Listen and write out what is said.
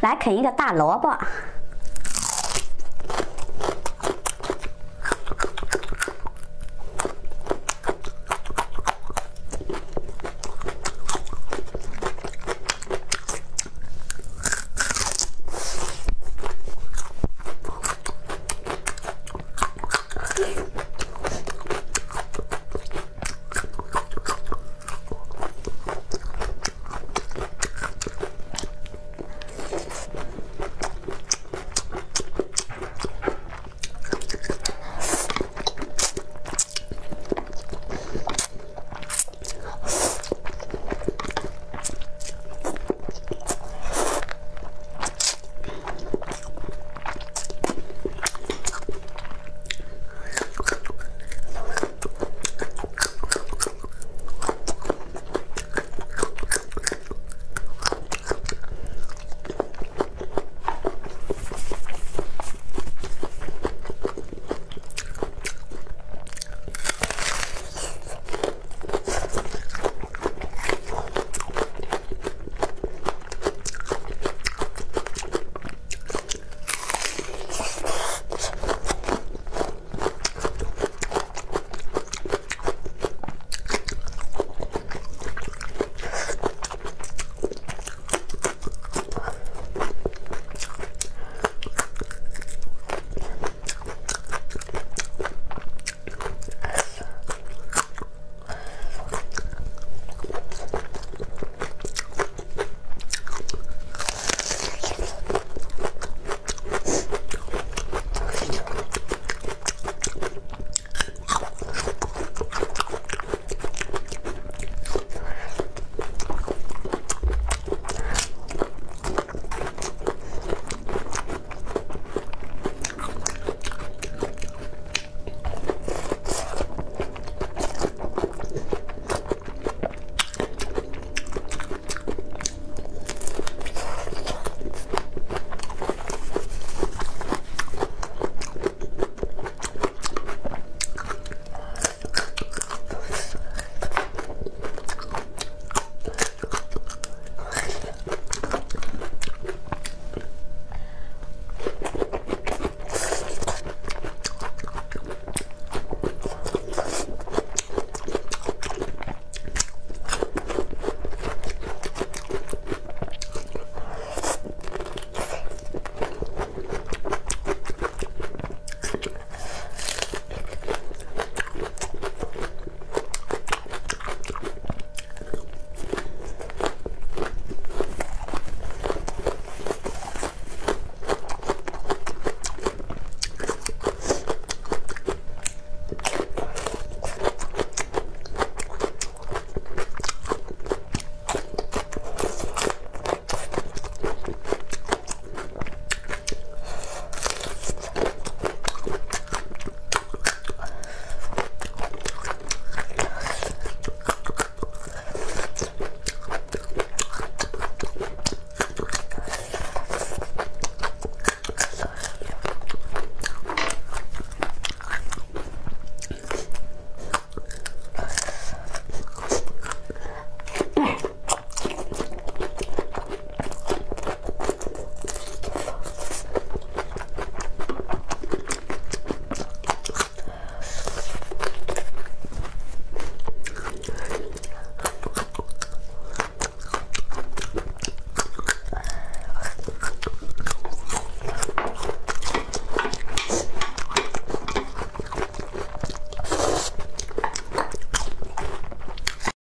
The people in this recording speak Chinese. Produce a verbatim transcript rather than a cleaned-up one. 来啃一个大萝卜。